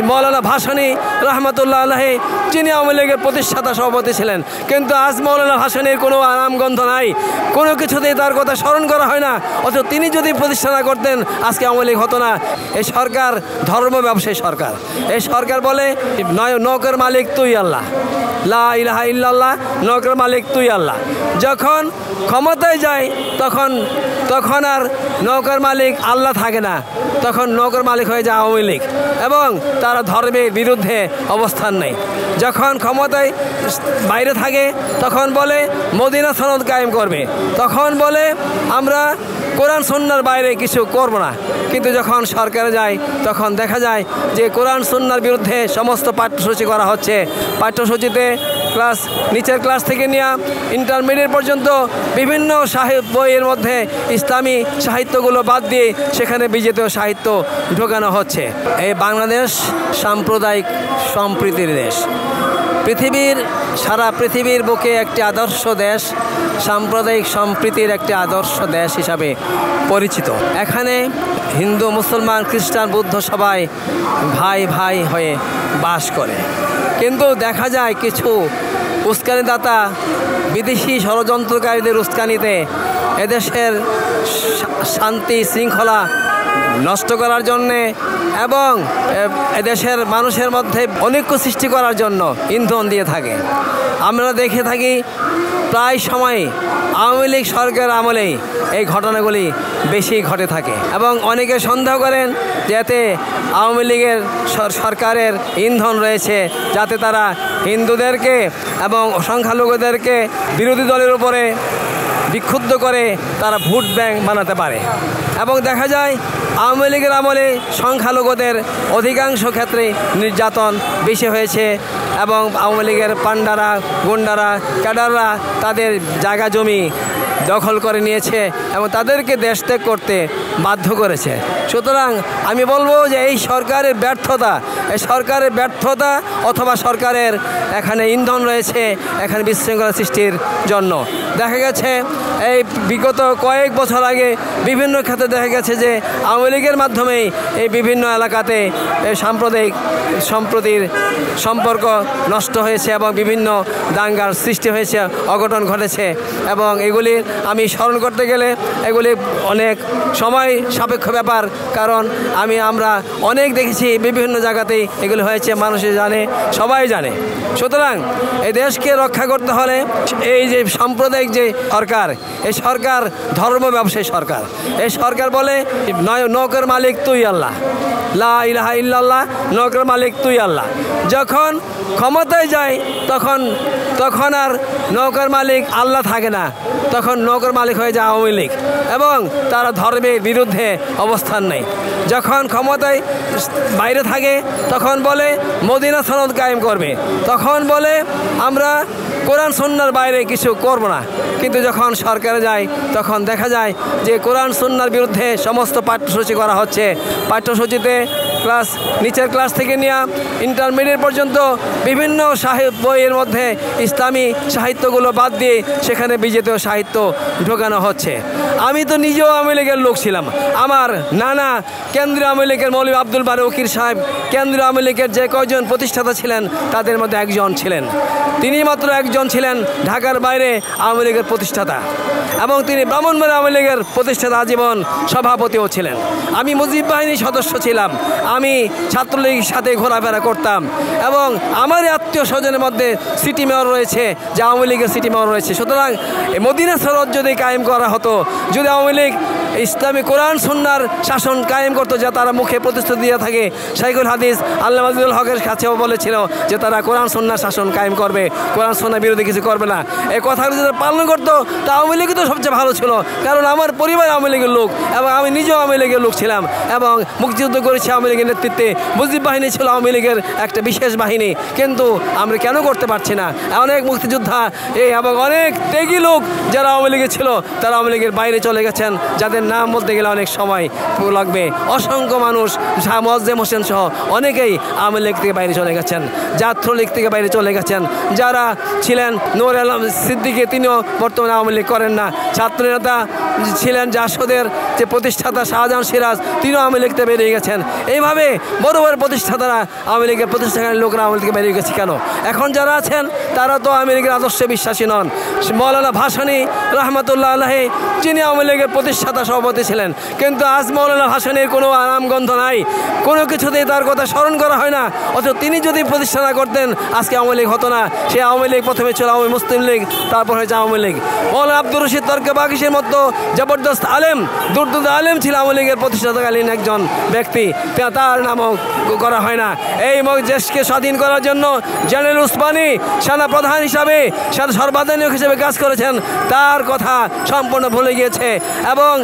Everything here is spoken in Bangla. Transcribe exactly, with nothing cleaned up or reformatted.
मौलाना भासानी रहमतुल्लाह आलैहि जिनि आওয়ামী লীগের प्रतिष्ठाता सभापति छिलेन किन्तु आज मौलाना भासानीर कोनो नामगन्ध नाई कोनो किछुतेই तार कथा स्मरण करा हय ना अथवा तिनि यदि प्रतिष्ठा ना करतेन आजके आওয়ামী লীग हतो ना। एई सरकार धर्म व्यवसायी सरकार एई सरकार बोले नौकर मालिक तुई आल्लाह ला इलाहा इल्लाल्लाह नौकर मालिक तुई आल्लाह जखन क्षमताय जाय तखन तखन आर नौकर मालिक आल्लाह थाके ना तखन नौकर मालिक हये যায় আওয়ামী লীগ এবং তারা ধর্মের বিরুদ্ধে অবস্থান নেয়। যখন ক্ষমতায় বাইরে থাকে তখন বলে মদিনা সনদ কায়েম করবে, তখন বলে আমরা কোরআন সুন্নাহর বাইরে কিছু করব না, কিন্তু যখন সরকারে যায় তখন দেখা যায় যে কোরআন সুন্নাহর বিরুদ্ধে সমস্ত পাঠ্যসূচি করা হচ্ছে। পাঠ্যসূচিতে ক্লাস নিচের ক্লাস থেকে নিয়ে ইন্টারমিডিয়েট পর্যন্ত বিভিন্ন সাহিত্য বইয়ের মধ্যে ইসলামী সাহিত্যগুলো বাদ দিয়ে সেখানে বিজেপির সাহিত্য ঢোকানো হচ্ছে। এই বাংলাদেশ সাম্প্রদায়িক সম্প্রীতির দেশ, পৃথিবীর সারা পৃথিবীর বুকে একটি আদর্শ দেশ, সাম্প্রদায়িক সম্প্রীতির একটি আদর্শ দেশ হিসাবে পরিচিত। এখানে হিন্দু মুসলমান খ্রিস্টান বৌদ্ধ সবাই ভাই ভাই হয়ে বাস করে, কিন্তু দেখা যায় কিছু উস্কানিদাতা বিদেশি ষড়যন্ত্রকারীদের উস্কানিতে এদেশের শান্তি শৃঙ্খলা নষ্ট করার জন্যে এবং এদেশের মানুষের মধ্যে অনৈক্য সৃষ্টি করার জন্য ইন্ধন দিয়ে থাকে। আমরা দেখে থাকি প্রায় সময় আওয়ামী লীগ সরকার আমলেই এই ঘটনাগুলি বেশি ঘটে থাকে এবং অনেকে সন্দেহ করেন যাতে আওয়ামী লীগের সরকারের ইন্ধন রয়েছে, যাতে তারা হিন্দুদেরকে এবং সংখ্যালঘুদেরকে বিরোধী দলের উপরে বিক্ষুব্ধ করে তারা ভোট ব্যাংক বানাতে পারে। এবং দেখা যায় আওয়ামী লীগের আমলে সংখ্যালঘুদের অধিকাংশ ক্ষেত্রে নির্যাতন বেশি হয়েছে এবং আওয়ামী লীগের পান্ডারা গুন্ডারা ক্যাডাররা তাদের জায়গা জমি দখল করে নিয়েছে এবং তাদেরকে দেশ ত্যাগ করতে বাধ্য করেছে। সুতরাং আমি বলবো যে এই সরকারের ব্যর্থতা এই সরকারের ব্যর্থতা অথবা সরকারের এখানে ইন্ধন রয়েছে এখানে বিশৃঙ্খলা সৃষ্টির জন্য। দেখা গেছে এই বিগত কয়েক বছর আগে বিভিন্ন ক্ষেত্রে দেখা গেছে যে আওয়ামী লীগের মাধ্যমেই এই বিভিন্ন এলাকাতে সাম্প্রদায়িক সম্প্রীতির সম্পর্ক নষ্ট হয়েছে এবং বিভিন্ন দাঙ্গার সৃষ্টি হয়েছে অঘটন ঘটেছে এবং এগুলি আমি স্মরণ করতে গেলে এগুলি অনেক সময় সাপেক্ষ ব্যাপার, কারণ আমি আমরা অনেক দেখেছি বিভিন্ন জায়গাতেই এগুলো হয়েছে, মানুষ জানে সবাই জানে। সুতরাং এই দেশকে রক্ষা করতে হলে এই যে সাম্প্রদায়িক যে সরকার এই সরকার ধর্ম ব্যবসায়ী সরকার, এই সরকার বলে নৌকার মালিক তুই আল্লাহ লা ইলাহা ইল্লাল্লাহ নৌকার মালিক তুই আল্লাহ যখন ক্ষমতায় যায় তখন তখন আর নৌকার মালিক আল্লাহ থাকে না তখন নৌকার মালিক হয়ে যায় আওয়ামী লীগ এবং তারা ধর্মের বিরুদ্ধে অবস্থান নেয়। যখন ক্ষমতায় বাইরে থাকে তখন বলে মদিনা সনদ কায়েম করবে, তখন বলে আমরা কোরআন সুন্নাহর বাইরে কিছু করব না, কিন্তু যখন সরকারে যায় তখন দেখা যায় যে কোরআন সুন্নাহর বিরুদ্ধে সমস্ত পাঠ্যসূচি করা হচ্ছে। পাঠ্যসূচিতে ক্লাস নিচের ক্লাস থেকে নিয়ে ইন্টারমিডিয়েট পর্যন্ত বিভিন্ন সাহিত্য বইয়ের মধ্যে ইসলামী সাহিত্যগুলো বাদ দিয়ে সেখানে বিজেপির সাহিত্য ঢোকানো হচ্ছে। আমি তো নিজেও আওয়ামী লীগের লোক ছিলাম, আমার নানা কেন্দ্রীয় আওয়ামী লীগের মৌলভী আব্দুল বারী উকির সাহেব কেন্দ্রীয় আওয়ামী লীগের যে কয়জন প্রতিষ্ঠাতা ছিলেন তাদের মধ্যে একজন ছিলেন, তিনি মাত্র একজন ছিলেন ঢাকার বাইরে আওয়ামী লীগের প্রতিষ্ঠাতা এবং তিনি ব্রাহ্মণবাড়িয়া আওয়ামী লীগের প্রতিষ্ঠাতা আজীবন সভাপতিও ছিলেন। আমি মুজিব বাহিনীর সদস্য ছিলাম, আমি ছাত্রলীগের সাথে ঘোরাফেরা করতাম এবং আমার আত্মীয় স্বজনের মধ্যে সিটি মেয়র রয়েছে যে আওয়ামী লীগের সিটি মেয়র রয়েছে। সুতরাং মদিনা সনদ যদি কায়েম করা হতো, যদি আওয়ামী লীগ ইসলামী কোরআন সুন্নাহর শাসন কায়েম করতো, যা তারা মুখে প্রতিশ্রুতি দিয়ে থাকে, শাইখুল হাদিস আল্লামা আজিজুল হকের কাছেও বলেছিল যে তারা কোরআন সুন্নাহর শাসন কায়েম করবে, কোরআন সুন্নাহর বিরুদ্ধে কিছু করবে না। এই কথাগুলো যারা পালন করতো তা আওয়ামী লীগই তো সবচেয়ে ভালো ছিল, কারণ আমার পরিবার আওয়ামী লীগের লোক এবং আমি নিজেও আওয়ামী লীগের লোক ছিলাম এবং মুক্তিযুদ্ধ করেছি আওয়ামী লীগের নেতৃত্বে। মুজিব বাহিনী ছিল আওয়ামী লীগের একটা বিশেষ বাহিনী, কিন্তু আমরা কেন করতে পারছি না? অনেক মুক্তিযোদ্ধা এই এবং অনেক ত্যাগী লোক যারা আওয়ামী লীগের ছিল তারা আওয়ামী লীগের বাইরে চলে গেছেন, যাদের নাম বলতে গেলে অনেক সময় লাগবে। অসংখ্য মানুষ শাহ মোয়াজ্জেম হোসেন সহ অনেকেই আওয়ামী লীগ থেকে বাইরে চলে গেছেন, ছাত্রলীগ থেকে বাইরে চলে গেছেন, যারা ছিলেন নূর আলম সিদ্দিকী তিনিও বর্তমানে আওয়ামী লীগ করেন না, ছাত্রনেতা ছিলেন জাসদের যে প্রতিষ্ঠাতা শাহজাহান সিরাজ তিনিও আওয়ামী লীগতে বেরিয়ে গেছেন। এইভাবে বড় বড় প্রতিষ্ঠাতারা আওয়ামী লীগের প্রতিষ্ঠানের লোকরা আওয়ামী লীগে বেরিয়ে গেছে কেন? এখন যারা আছেন তারা তো আওয়ামী লীগের আদর্শে বিশ্বাসী নন। মৌলানা ভাসানী রহমতুল্লাহ আলাইহি যিনি আওয়ামী লীগের প্রতিষ্ঠাতা সভাপতি ছিলেন, কিন্তু আজ মৌলানা ভাসানীর কোনো নামগন্ধ নাই, কোনো কিছুতেই তার কথা স্মরণ করা হয় না। অথচ তিনি যদি প্রতিষ্ঠা না করতেন আজকে আওয়ামী লীগ হতো না। সে আওয়ামী লীগ প্রথমে ছিল আওয়ামী মুসলিম লীগ, তারপর হয়েছে আওয়ামী লীগ। মৌলানা আব্দুর রশিদ তর্কবাগীশের মতো জবরদস্ত আলেম, দুর্দুদ আলেম ছিল আওয়ামী লীগের প্রতিষ্ঠাতাকালীন একজন ব্যক্তি, তার নামও করা হয় না। এই দেশকে স্বাধীন করার জন্য জেনারেল উসমানী সেনা প্রধান হিসাবে, সর্বাধিনায়ক হিসেবে কাজ করেছেন, তার কথা সম্পূর্ণ ভুলে গিয়েছে। এবং